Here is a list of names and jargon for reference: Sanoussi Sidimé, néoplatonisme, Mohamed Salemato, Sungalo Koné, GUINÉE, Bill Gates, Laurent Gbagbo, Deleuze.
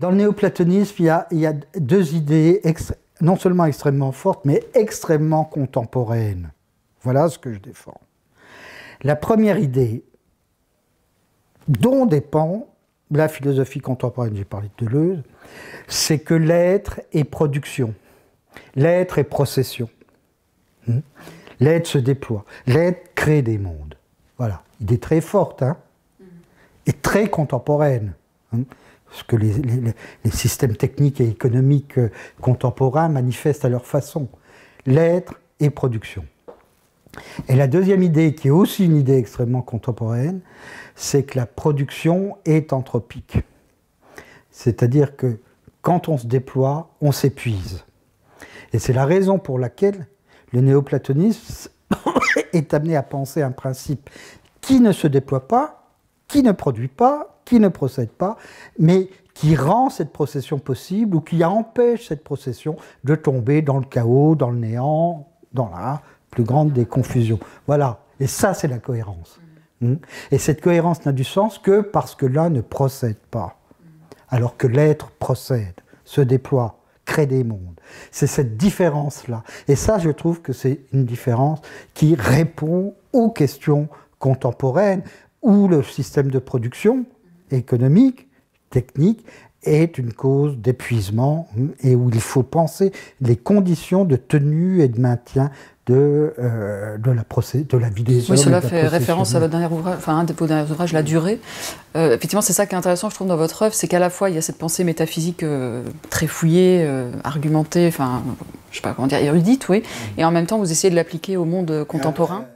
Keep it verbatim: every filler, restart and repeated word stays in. Dans le néoplatonisme, il y a, il y a deux idées non seulement extrêmement fortes, mais extrêmement contemporaines. Voilà ce que je défends. La première idée dont dépend la philosophie contemporaine, j'ai parlé de Deleuze, c'est que l'être est production, l'être est procession, l'être se déploie, l'être crée des mondes. Voilà, idée très forte, hein, et très contemporaine. Hein, ce que les, les, les systèmes techniques et économiques contemporains manifestent à leur façon. L'être est production. Et la deuxième idée, qui est aussi une idée extrêmement contemporaine, c'est que la production est anthropique. C'est-à-dire que quand on se déploie, on s'épuise. Et c'est la raison pour laquelle le néoplatonisme est amené à penser un principe qui ne se déploie pas, qui ne produit pas, qui ne procède pas, mais qui rend cette procession possible ou qui empêche cette procession de tomber dans le chaos, dans le néant, dans la... plus grande des confusions. Voilà. Et ça, c'est la cohérence. Et cette cohérence n'a du sens que parce que l'un ne procède pas. Alors que l'être procède, se déploie, crée des mondes. C'est cette différence-là. Et ça, je trouve que c'est une différence qui répond aux questions contemporaines où le système de production économique, technique, est une cause d'épuisement et où il faut penser les conditions de tenue et de maintien de, euh, de, la, procé de la vie des hommes. Oui, cela fait référence à votre dernier ouvrage, enfin, un de vos derniers ouvrages, La durée. Euh, effectivement, c'est ça qui est intéressant, je trouve, dans votre œuvre, c'est qu'à la fois, il y a cette pensée métaphysique euh, très fouillée, euh, argumentée, enfin, je ne sais pas comment dire, érudite, oui, et en même temps, vous essayez de l'appliquer au monde contemporain.